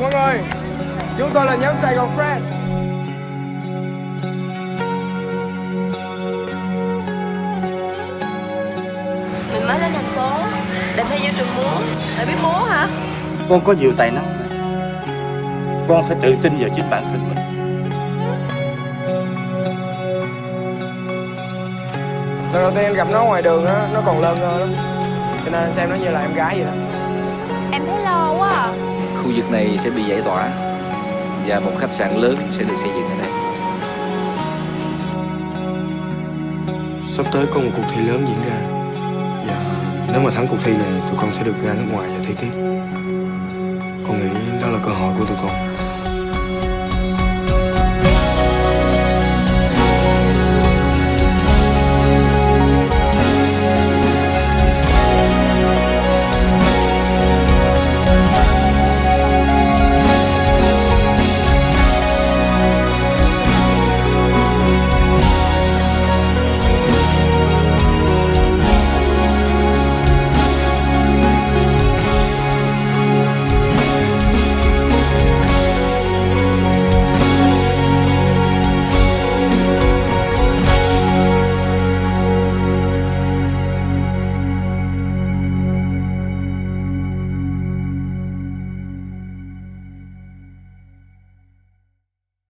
chào mọi người. Chúng tôi là nhóm Sài Gòn Fresh. Mình mới lên thành phố, định thi vô trường múa. Mày biết múa hả? Con có nhiều tài năng. Con phải tự tin vào chính bản thân mình. Lần đầu tiên gặp nó ngoài đường á, nó còn lơ ngơ lắm. Cho nên xem nó như là em gái vậy đó. Em thấy lo quá à. Khu vực này sẽ bị giải tỏa và một khách sạn lớn sẽ được xây dựng ở đây. Sắp tới có một cuộc thi lớn diễn ra. Và nếu mà thắng cuộc thi này, tụi con sẽ được ra nước ngoài và thi tiếp. Con nghĩ đó là cơ hội của tụi con.